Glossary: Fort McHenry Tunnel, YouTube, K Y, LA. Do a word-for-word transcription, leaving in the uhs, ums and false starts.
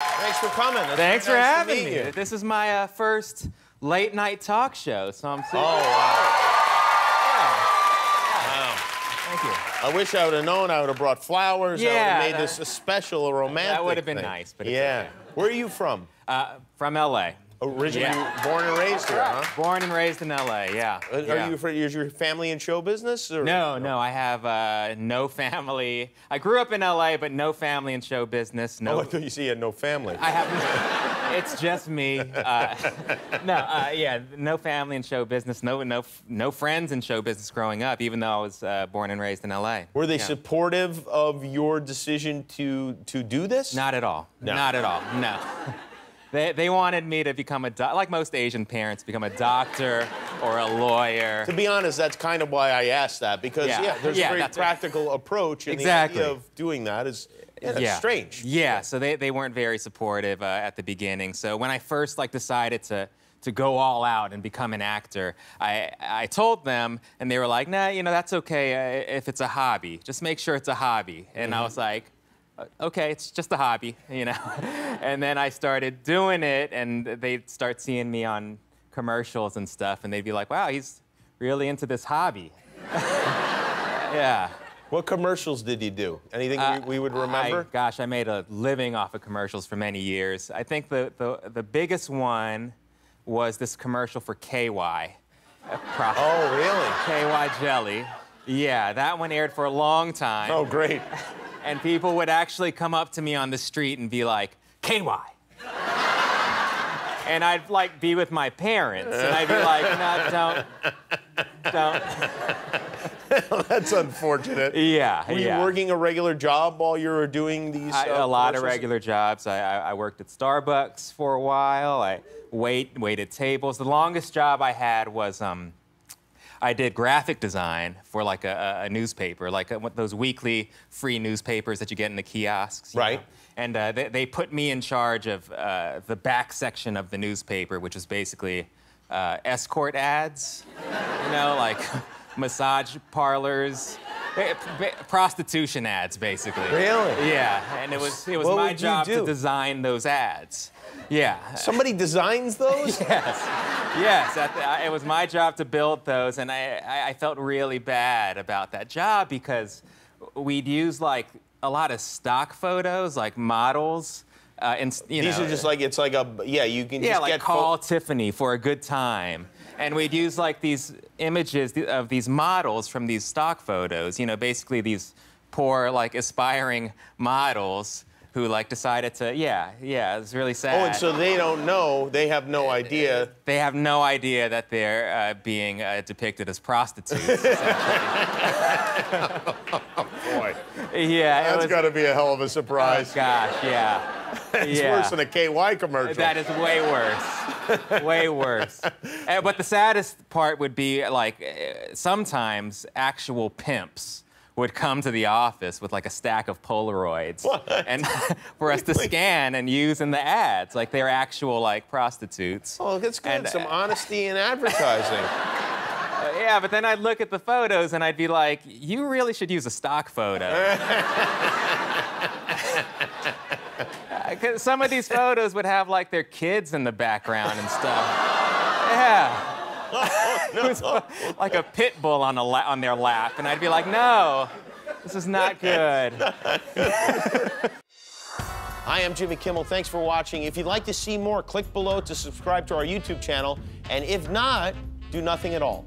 Thanks for coming. It's Thanks nice for having me. You. This is my uh, first late night talk show, so I'm super. Oh, wow. Yeah. Wow. Thank you. I wish I would have known. I would have brought flowers. Yeah, I would have made that, this a special, a romantic That would have been thing. nice. But yeah. Okay. Where are you from? Uh, from L A Originally yeah. born and raised here, huh? Born and raised in L A, yeah. Are yeah. you? Is your family in show business? Or? No, no, I have uh, no family. I grew up in L A, but no family in show business. No. Oh, I thought you said you had no family. I have. It's just me. Uh, no, uh, yeah, no family in show business. No, no, no friends in show business growing up. Even though I was uh, born and raised in L A. Were they yeah. supportive of your decision to to do this? Not at all. No. Not at all. No. They, they wanted me to become a doctor, like most Asian parents, become a doctor or a lawyer. To be honest, that's kind of why I asked that, because, yeah, yeah there's yeah, a very practical it. approach, and exactly. the idea of doing that is yeah, yeah. strange. Yeah, yeah, so they, they weren't very supportive uh, at the beginning. So when I first, like, decided to, to go all out and become an actor, I, I told them, and they were like, nah, you know, that's okay uh, if it's a hobby. Just make sure it's a hobby. And mm-hmm. I was like, okay, it's just a hobby, you know? And then I started doing it, and they'd start seeing me on commercials and stuff, and they'd be like, wow, he's really into this hobby. Yeah. What commercials did you do? Anything uh, we, we would remember? I, gosh, I made a living off of commercials for many years. I think the, the, the biggest one was this commercial for K Y. Oh, really? K Y Jelly. Yeah, that one aired for a long time. Oh, great. And people would actually come up to me on the street and be like, K Y. And I'd, like, be with my parents, and I'd be like, no, don't, don't. That's unfortunate. Yeah, Were yeah. you working a regular job while you were doing these I, uh, A lot courses? of regular jobs. I, I, I worked at Starbucks for a while. I wait, waited tables. The longest job I had was, um, I did graphic design for like a, a newspaper, like a, those weekly free newspapers that you get in the kiosks. Right. Know? And uh, they, they put me in charge of uh, the back section of the newspaper, which is basically uh, escort ads, you know, like massage parlors, prostitution ads, basically. Really? Yeah. And it was it was what my job to design those ads. Yeah. Somebody designs those? Yes. Yes, I th I, it was my job to build those, and I, I, I felt really bad about that job because we'd use like a lot of stock photos, like models. Uh, and you these know, are just like it's like a yeah you can yeah just like get call Tiffany for a good time, and we'd use like these images of these models from these stock photos. You know, basically these poor like aspiring models who like decided to, yeah, yeah, it's really sad. Oh, and so they don't know, they have no idea. They have no idea that they're uh, being uh, depicted as prostitutes. Oh, boy. Yeah. That's got to be a hell of a surprise. Oh, gosh, yeah. It's yeah. worse than a K Y commercial. That is way worse. Way worse. And, but the saddest part would be, like, sometimes actual pimps would come to the office with like a stack of Polaroids what? and for us to scan and use in the ads, like they're actual like prostitutes. Oh, that's good. And, Some uh, honesty in advertising. Uh, yeah, but then I'd look at the photos and I'd be like, you really should use a stock photo. Cause some of these photos would have like their kids in the background and stuff. Yeah. Oh, no. It was like a pit bull on, a la on their lap, and I'd be like, no, this is not good. Not good. Hi, I'm Jimmy Kimmel. Thanks for watching. If you'd like to see more, click below to subscribe to our YouTube channel, and if not, do nothing at all.